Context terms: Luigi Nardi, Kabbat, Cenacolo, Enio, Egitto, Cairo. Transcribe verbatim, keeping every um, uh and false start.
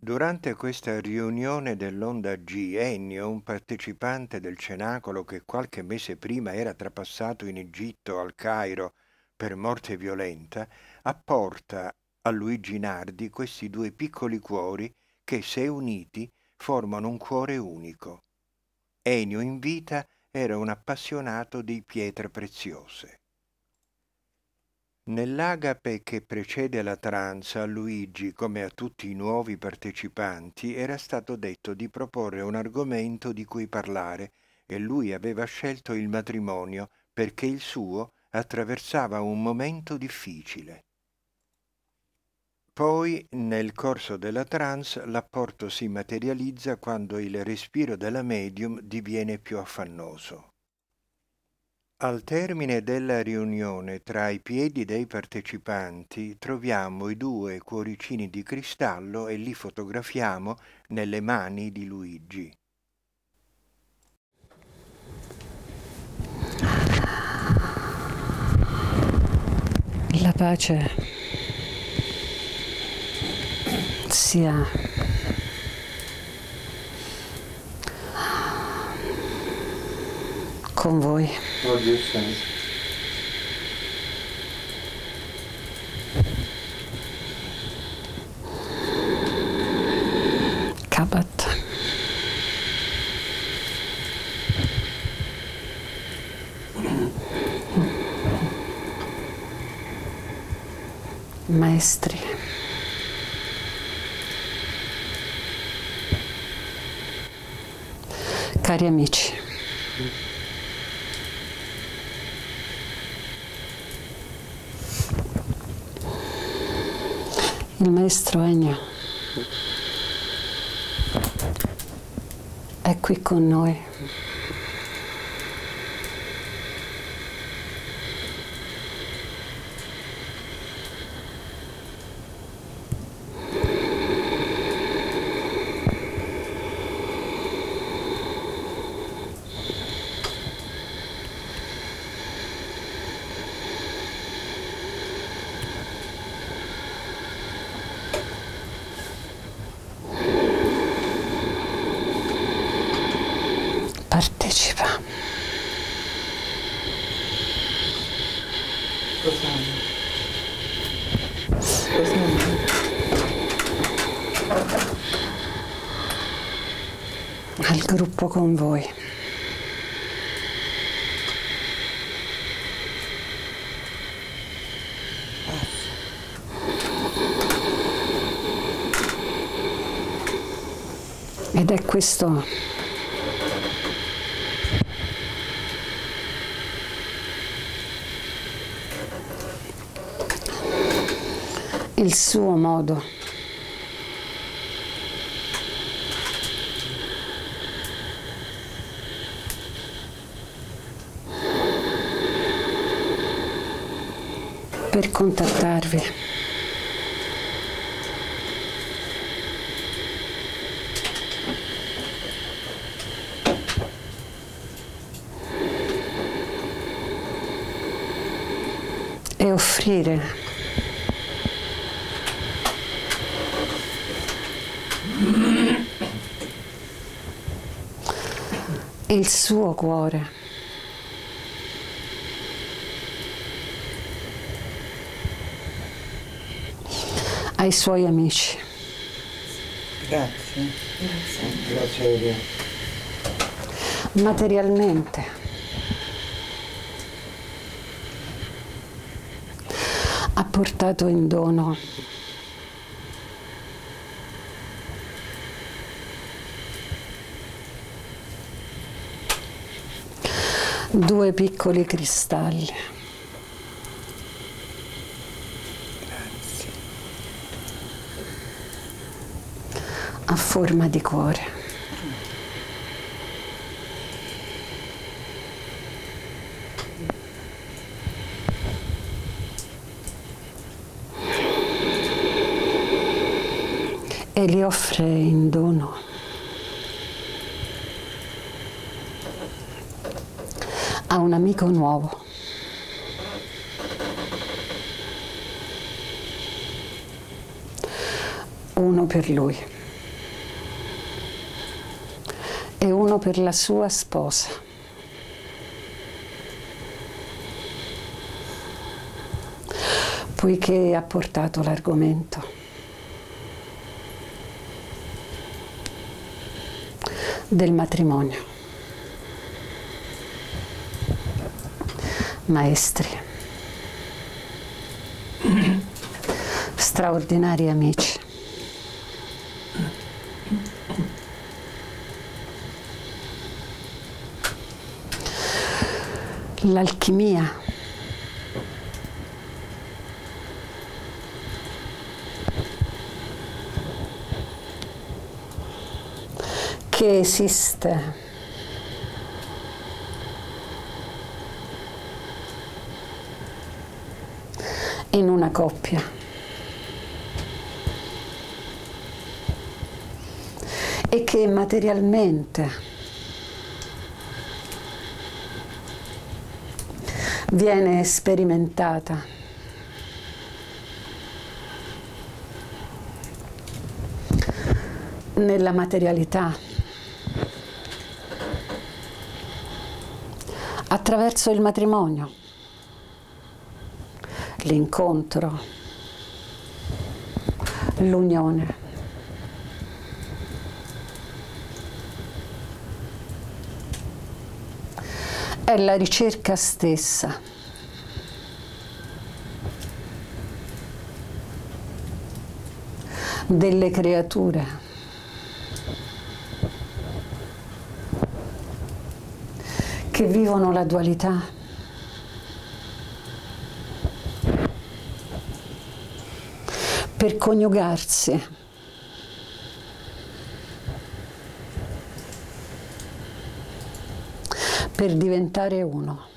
Durante questa riunione dell'onda G, Ennio, un partecipante del Cenacolo che qualche mese prima era trapassato in Egitto al Cairo per morte violenta, apporta a Luigi Nardi questi due piccoli cuori che, se uniti, formano un cuore unico. Ennio in vita era un appassionato di pietre preziose. Nell'agape che precede la tranza, a Luigi, come a tutti i nuovi partecipanti, era stato detto di proporre un argomento di cui parlare e lui aveva scelto il matrimonio perché il suo attraversava un momento difficile. Poi, nel corso della trance, l'apporto si materializza quando il respiro della medium diviene più affannoso. Al termine della riunione, tra i piedi dei partecipanti, troviamo i due cuoricini di cristallo e li fotografiamo nelle mani di Luigi. La pace sia con voi. Kabbat. Maestri. Cari amici. Il maestro Ennio è qui con noi. Partecipa. Al gruppo con voi. Ed è questo il suo modo per contattarvi, e offrire il suo cuore ai suoi amici. Grazie. Grazie a Dio. Materialmente, ha portato in dono due piccoli cristalli. Grazie. A forma di cuore. E li offre in dono a un amico nuovo. Uno per lui. uno per la sua sposa. Poiché ha portato l'argomento, del matrimonio. Maestri, straordinari amici, l'alchimia che esiste in una coppia, e che materialmente viene sperimentata nella materialità, attraverso il matrimonio, l'incontro, l'unione. È la ricerca stessa delle creature che vivono la dualità, per coniugarsi per diventare uno.